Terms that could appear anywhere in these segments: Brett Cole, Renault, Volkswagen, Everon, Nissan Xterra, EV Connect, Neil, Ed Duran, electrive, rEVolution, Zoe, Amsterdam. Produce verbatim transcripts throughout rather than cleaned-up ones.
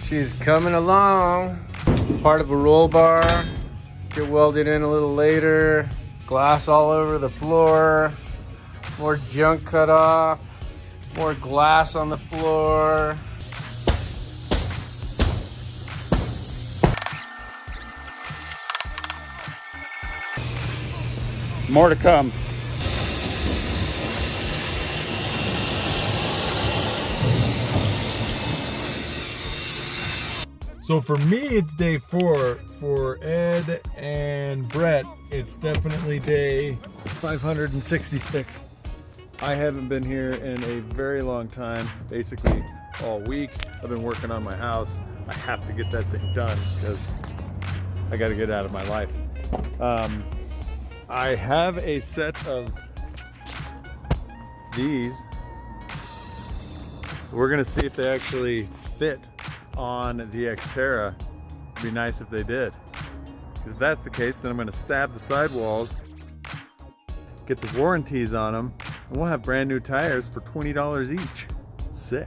She's coming along. Part of a roll bar. Get welded in a little later. Glass all over the floor. More junk cut off. More glass on the floor. More to come. So for me, it's day four. For Ed and Brett, it's definitely day five hundred sixty-six. I haven't been here in a very long time, basically all week. I've been working on my house. I have to get that thing done because I gotta get out of my life. Um, I have a set of these. We're gonna see if they actually fit on the Xterra. It'd be nice if they did. Because if that's the case, then I'm gonna stab the sidewalls, get the warranties on them, and we'll have brand new tires for twenty dollars each. Sick.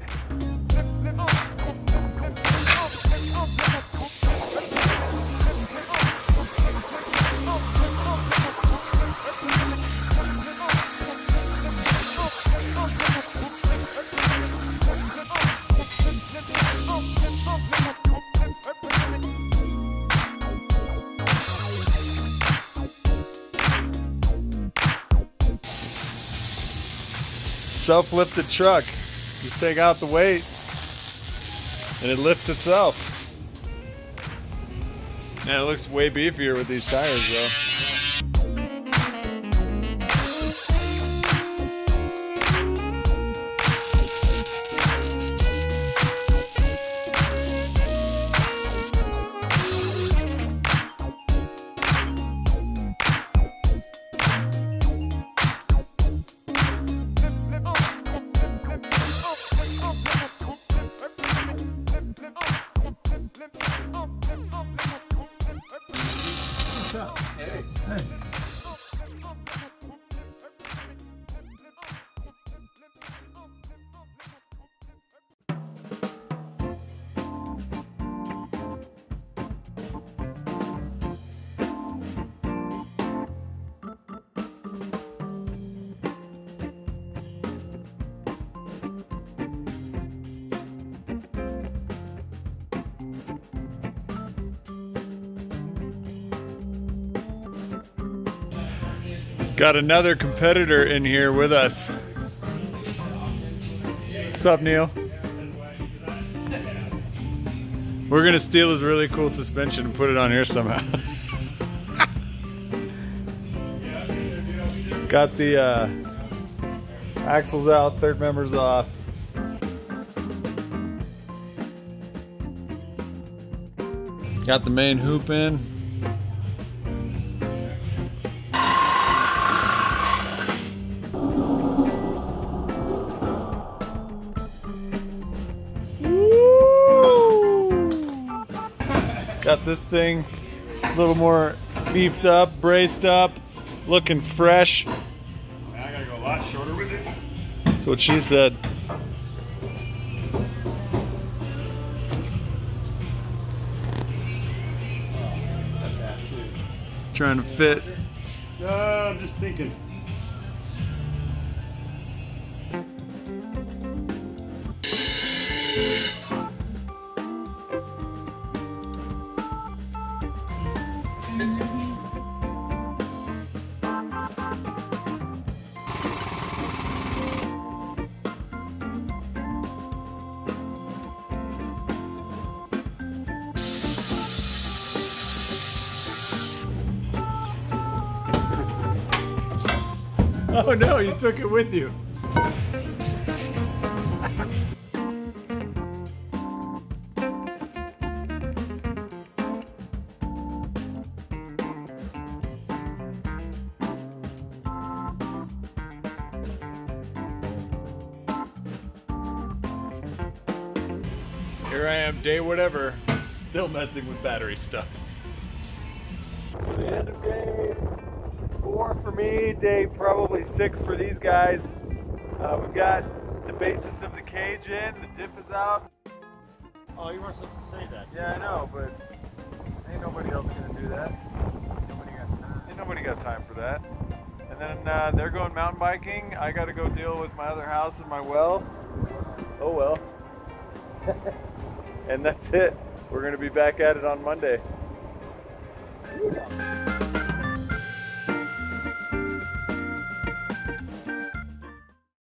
Self-lifted truck. You take out the weight and it lifts itself. Man, it looks way beefier with these tires though. Got another competitor in here with us. What's up, Neil? We're gonna steal his really cool suspension and put it on here somehow. Got the uh, axles out, third member's off. Got the main hoop in. Got this thing a little more beefed up, braced up, looking fresh. Now I gotta go a lot shorter with it. That's what she said. Trying to fit. Uh, I'm just thinking. Oh no, you took it with you. Here I am, day whatever, still messing with battery stuff. It's the end of day four for me, day probably six for these guys. Uh, we've got the basis of the cage in, the diff is out. Oh, you weren't supposed to say that. Yeah, I know, but ain't nobody else gonna do that. Nobody got time. Ain't nobody got time for that. And then uh, they're going mountain biking. I gotta go deal with my other house and my well. Oh well. And that's it. We're going to be back at it on Monday.